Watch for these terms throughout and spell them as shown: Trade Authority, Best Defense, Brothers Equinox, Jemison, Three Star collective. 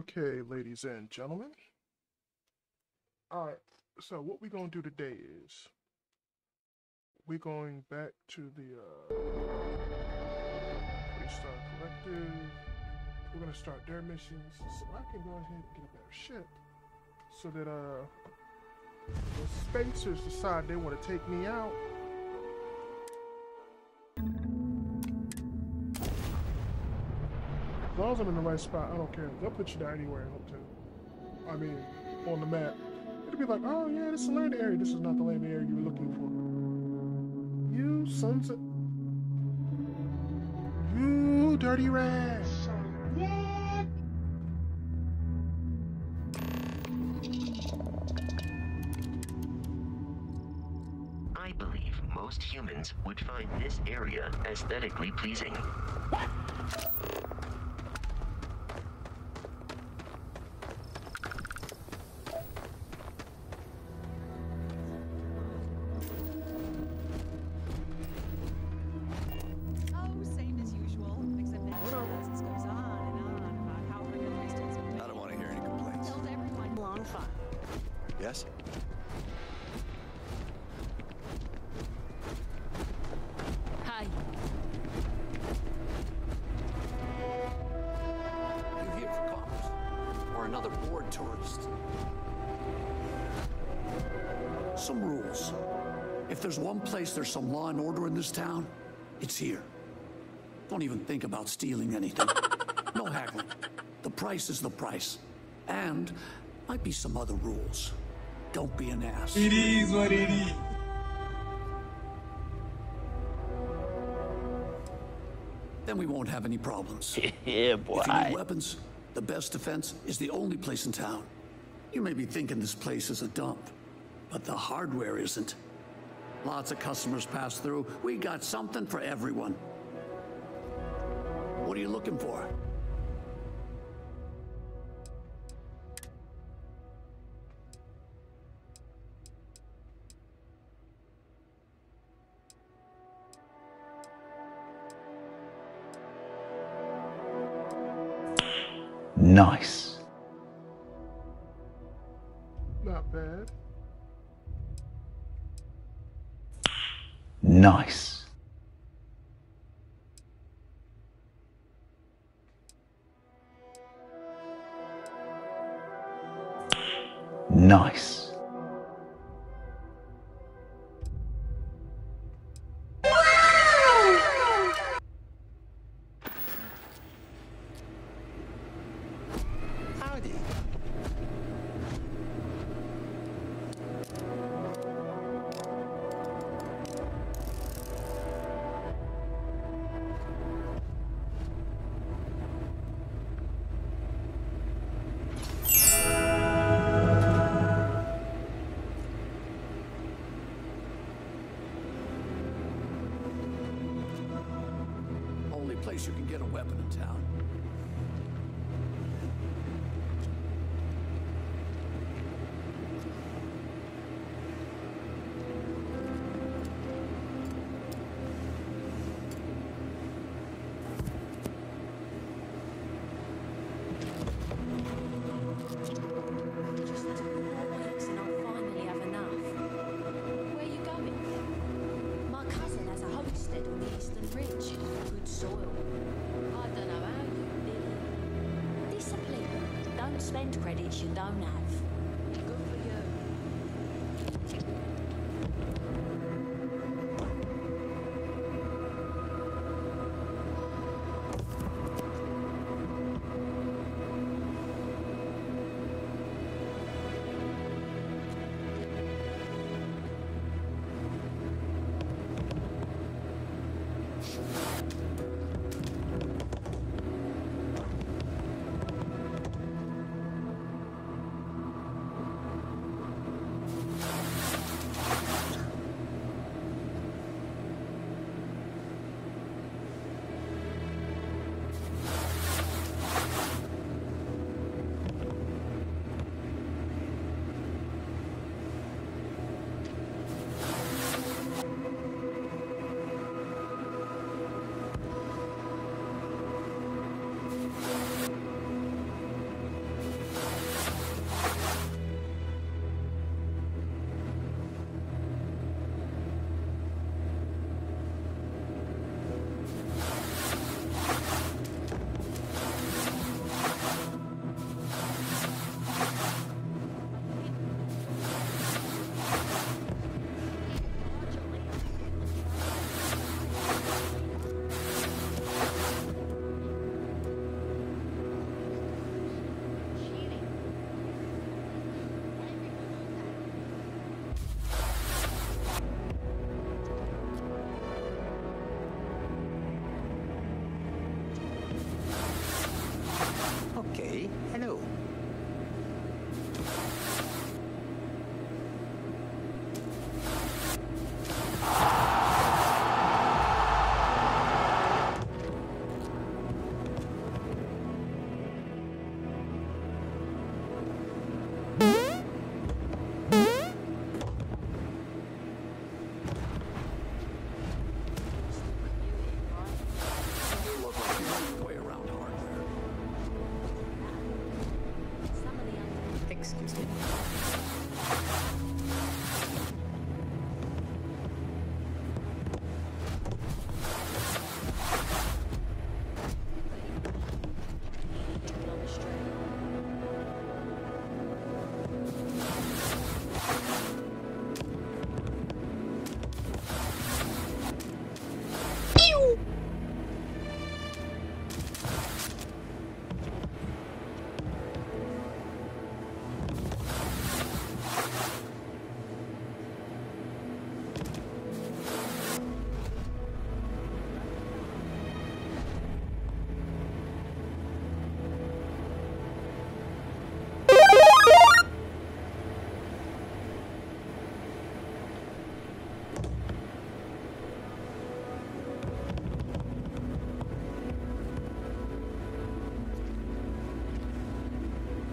Okay, ladies and gentlemen. Alright, so what we're going to do today is we're going back to the Three Star collective. We're going to start their missions so I can go ahead and get a better ship so that the Spacers decide they want to take me out. As long as I'm in the right spot, I don't care. They'll put you down anywhere, I hope to. I mean, on the map. It'll be like, oh yeah, this is a land area. This is not the land area you were looking for. You sons of... You dirty rats. Yeah. I believe most humans would find this area aesthetically pleasing. What? Yes? Hi. You here for commerce? Or another bored tourist? Some rules. If there's one place there's some law and order in this town, it's here. Don't even think about stealing anything. No haggling. The price is the price. And might be some other rules. Don't be an ass. It is what it is. Then we won't have any problems. Yeah, boy. If you need weapons, the Best Defense is the only place in town. You may be thinking this place is a dump, but the hardware isn't. Lots of customers pass through. We got something for everyone. What are you looking for? Nice. Not bad. Nice. Nice. You can get a weapon in town. Spend credits you don't have. Good for you.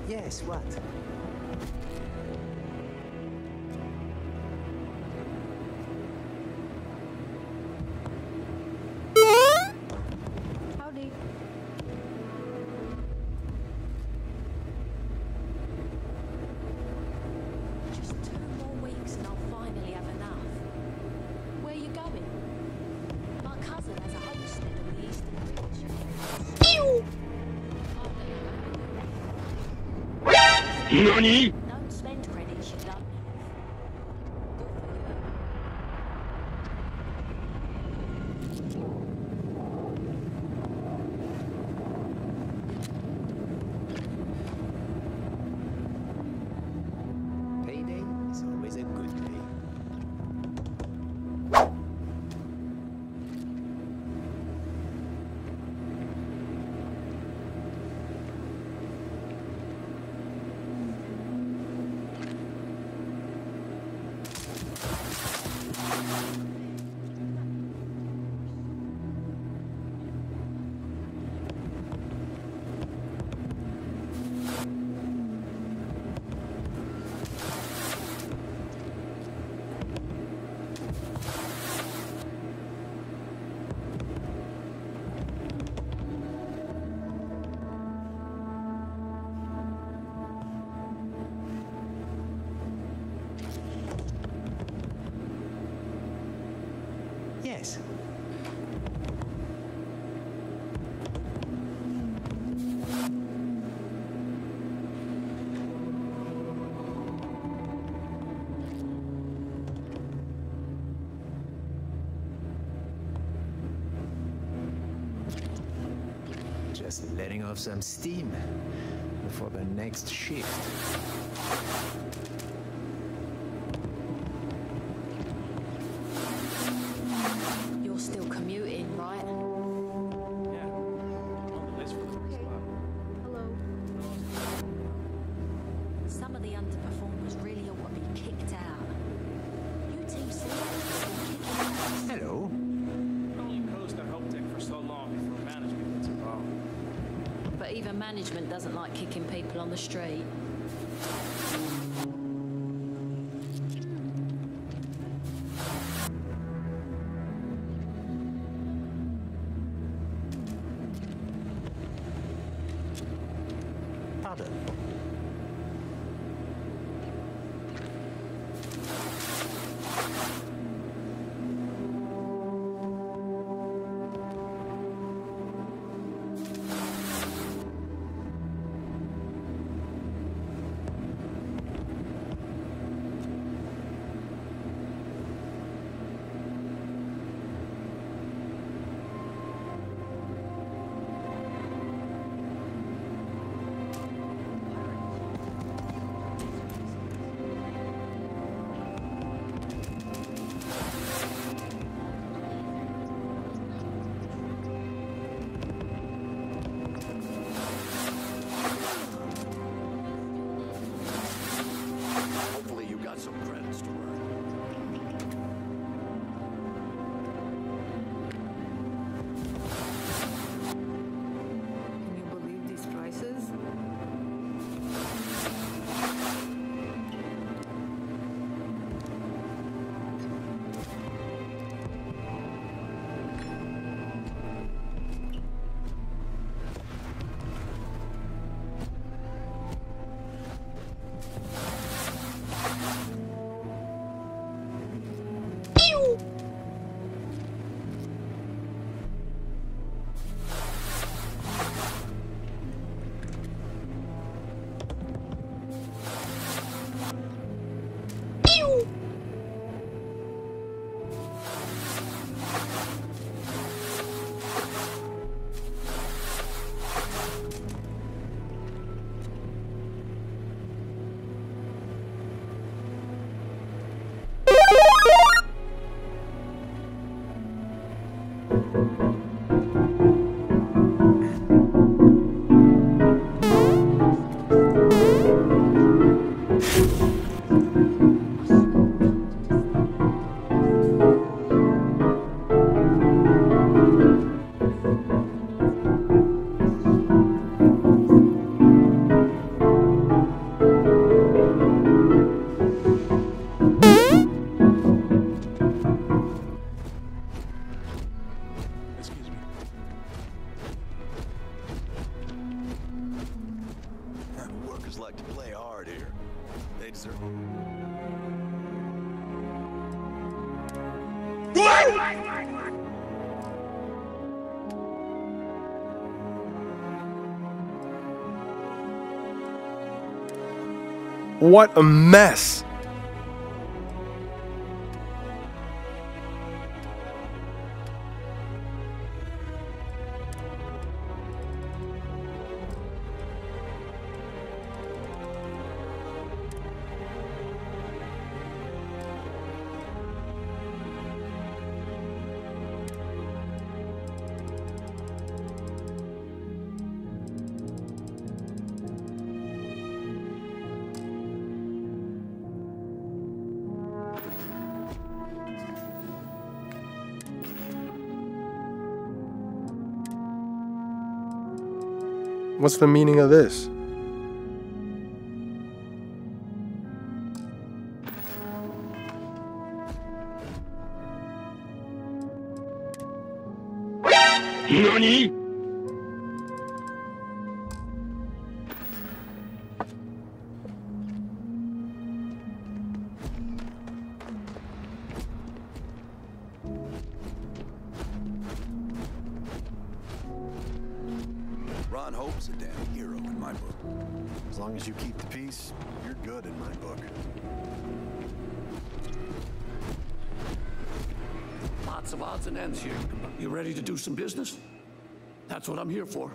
Yes, what? Howdy. Just 2 more weeks and I'll finally have enough. Where are you going? My cousin has a homestead on the eastern ridge. Ew! NANI?! Don't spend credits, you dumb. Payday is always a good day. Yes. Just letting off some steam before the next shift. Even management doesn't like kicking people on the street. Pardon. They deserve it. What? What a mess. What's the meaning of this? Nani? Some business. That's what I'm here for.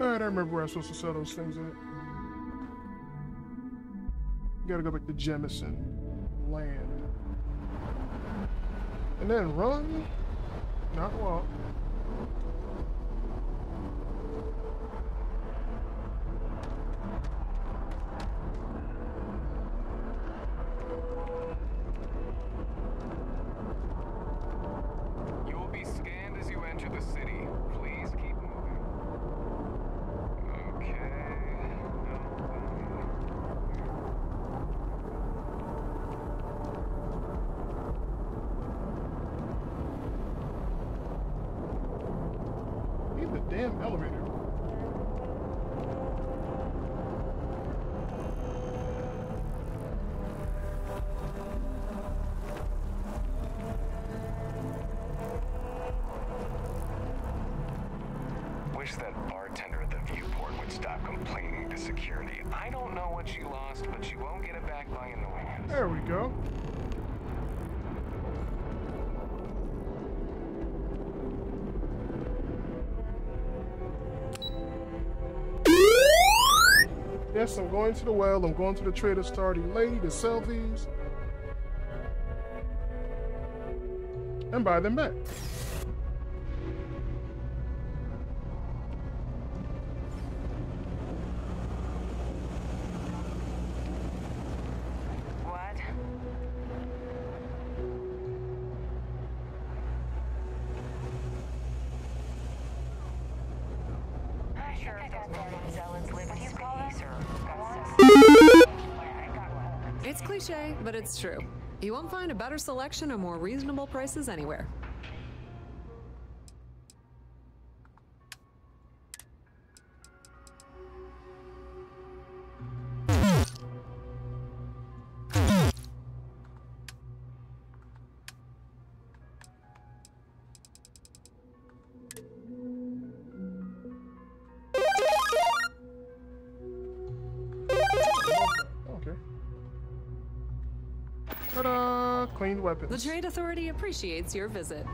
Alright, I remember where I was supposed to sell those things at. You gotta go back to Jemison. Land. And then run? Not walk. Yes, I'm going to the well. I'm going to the Trade Authority lady to sell these and buy them back. But it's true. You won't find a better selection or more reasonable prices anywhere. Weapons. The Trade Authority appreciates your visit.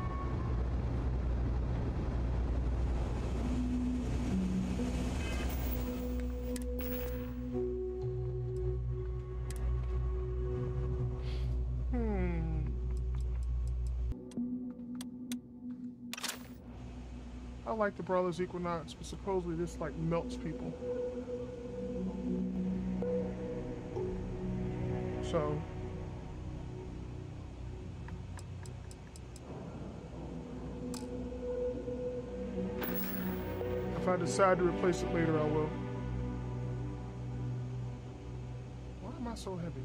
I like the Brothers Equinox, but supposedly this like melts people. So if I decide to replace it later, I will. Why am I so heavy?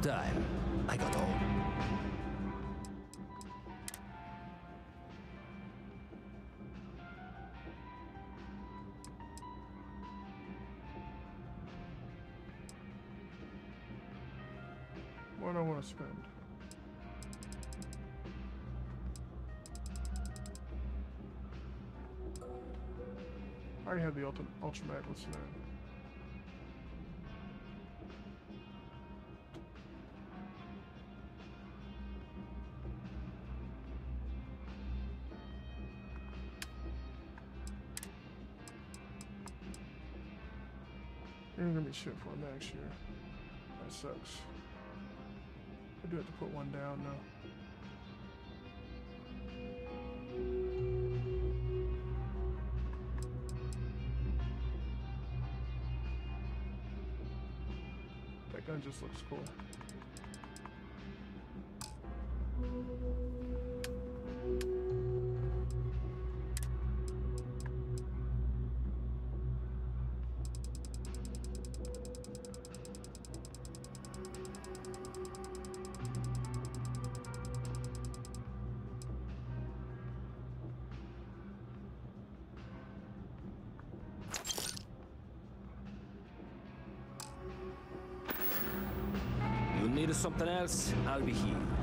Time. I got home. What do I want to spend? I already have the ultra mag. Let's see that. Gonna be shit for next year. That sucks. I do have to put one down now. That gun just looks cool. needed something else, I'll be here.